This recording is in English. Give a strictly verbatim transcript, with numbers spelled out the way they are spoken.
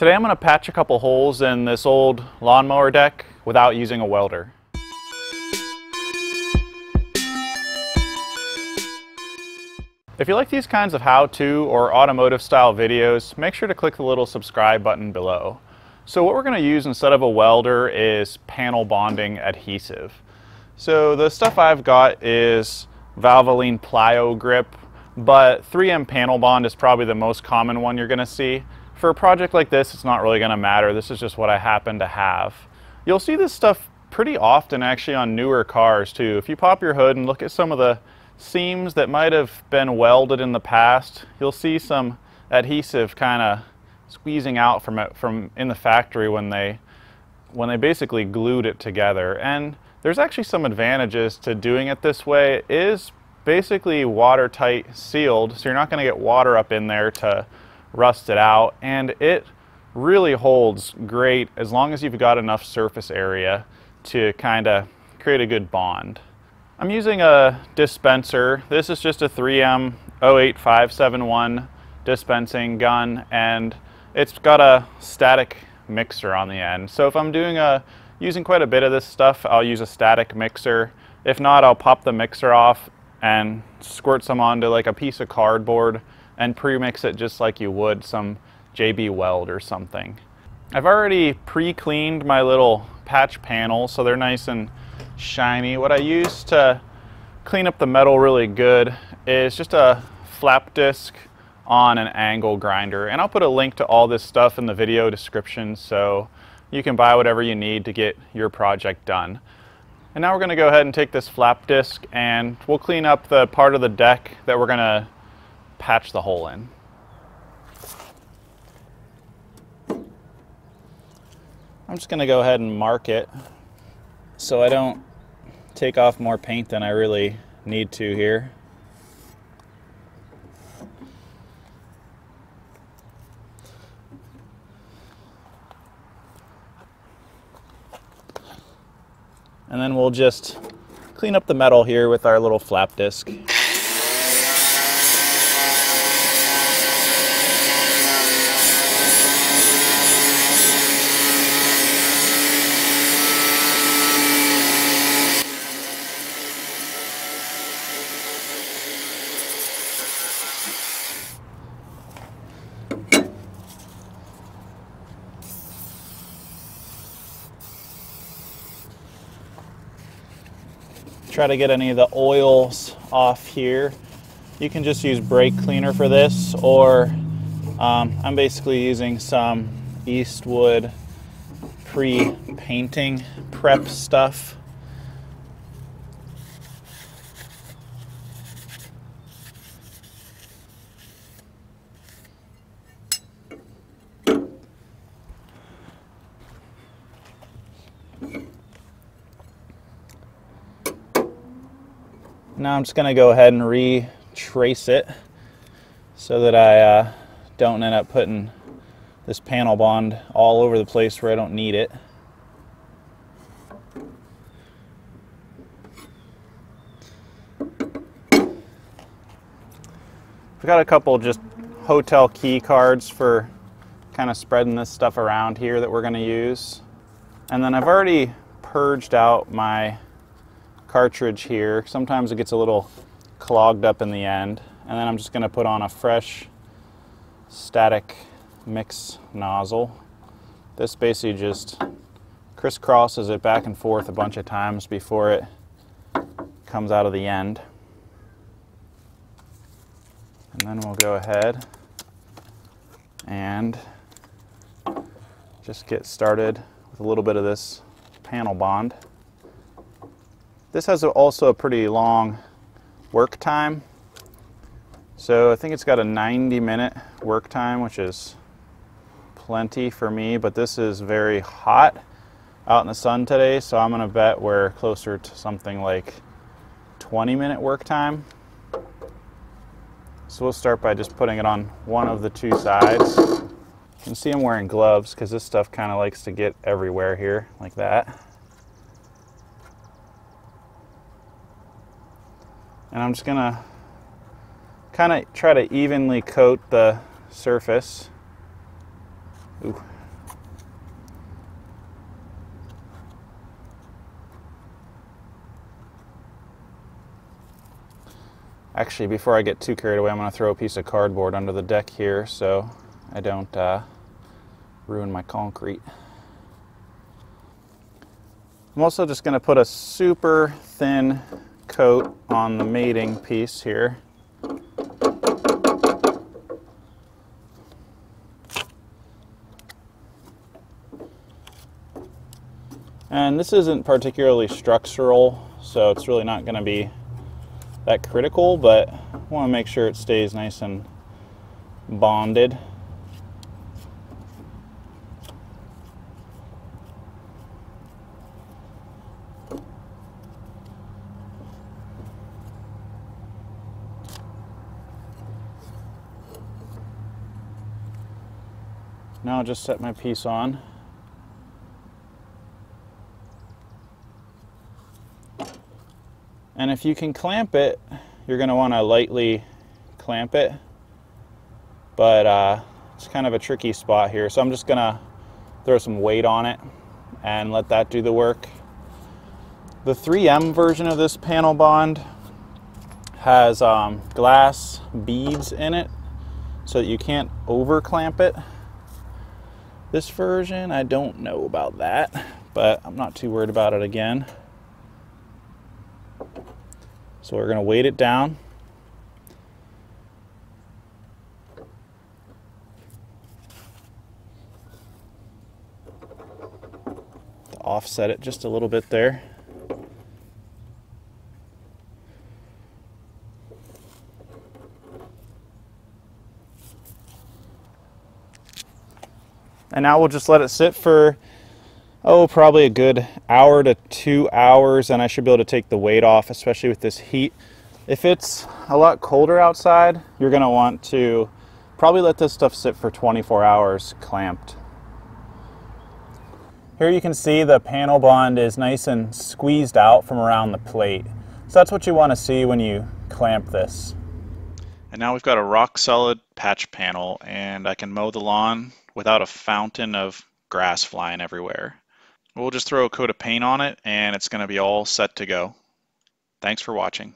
Today I'm going to patch a couple holes in this old lawnmower deck without using a welder. If you like these kinds of how-to or automotive style videos, make sure to click the little subscribe button below. So what we're going to use instead of a welder is panel bonding adhesive. So the stuff I've got is Valvoline Plio Grip, but three M panel bond is probably the most common one you're going to see. For a project like this, it's not really going to matter. This is just what I happen to have. You'll see this stuff pretty often actually on newer cars too. If you pop your hood and look at some of the seams that might have been welded in the past, you'll see some adhesive kind of squeezing out from it from in the factory when they when they basically glued it together. And there's actually some advantages to doing it this way. It is basically watertight sealed, so you're not going to get water up in there to rust it out, and it really holds great as long as you've got enough surface area to kind of create a good bond. I'm using a dispenser. This is just a three M zero eight five seven one dispensing gun, and it's got a static mixer on the end. So if I'm doing a, using quite a bit of this stuff, I'll use a static mixer. If not, I'll pop the mixer off and squirt some onto like a piece of cardboard and pre-mix it just like you would some J B Weld or something. I've already pre-cleaned my little patch panels, so they're nice and shiny. What I use to clean up the metal really good is just a flap disc on an angle grinder, and I'll put a link to all this stuff in the video description so you can buy whatever you need to get your project done. And now we're going to go ahead and take this flap disc and we'll clean up the part of the deck that we're going to patch the hole in. I'm just going to go ahead and mark it so I don't take off more paint than I really need to here. And then we'll just clean up the metal here with our little flap disc. Try to get any of the oils off here. You can just use brake cleaner for this, or um, I'm basically using some Eastwood pre-painting prep stuff. Now I'm just going to go ahead and retrace it so that I uh, don't end up putting this panel bond all over the place where I don't need it. I've got a couple just hotel key cards for kind of spreading this stuff around here that we're going to use. And then I've already purged out my cartridge here. Sometimes it gets a little clogged up in the end, and then I'm just going to put on a fresh static mix nozzle. This basically just crisscrosses it back and forth a bunch of times before it comes out of the end. And then we'll go ahead and just get started with a little bit of this panel bond. This has also a pretty long work time. So I think it's got a ninety minute work time, which is plenty for me, but this is very hot out in the sun today, so I'm gonna bet we're closer to something like twenty minute work time. So we'll start by just putting it on one of the two sides. You can see I'm wearing gloves because this stuff kind of likes to get everywhere here, like that. And I'm just gonna kind of try to evenly coat the surface. Ooh. Actually, before I get too carried away, I'm going to throw a piece of cardboard under the deck here so I don't uh, ruin my concrete. I'm also just going to put a super thin coat on the mating piece here. And this isn't particularly structural, so it's really not going to be that critical, but I want to make sure it stays nice and bonded. Now I'll just set my piece on. And if you can clamp it, you're going to want to lightly clamp it, but uh, it's kind of a tricky spot here. So I'm just going to throw some weight on it and let that do the work. The three M version of this panel bond has um, glass beads in it so that you can't over clamp it. This version, I don't know about that, but I'm not too worried about it again. So we're going to weight it down. Offset it just a little bit there. And now we'll just let it sit for, oh, probably a good hour to two hours, and I should be able to take the weight off, especially with this heat. If it's a lot colder outside, you're going to want to probably let this stuff sit for twenty-four hours clamped. Here you can see the panel bond is nice and squeezed out from around the plate. So that's what you want to see when you clamp this. And now we've got a rock solid patch panel, and I can mow the lawn without a fountain of grass flying everywhere. We'll just throw a coat of paint on it and it's going to be all set to go. Thanks for watching.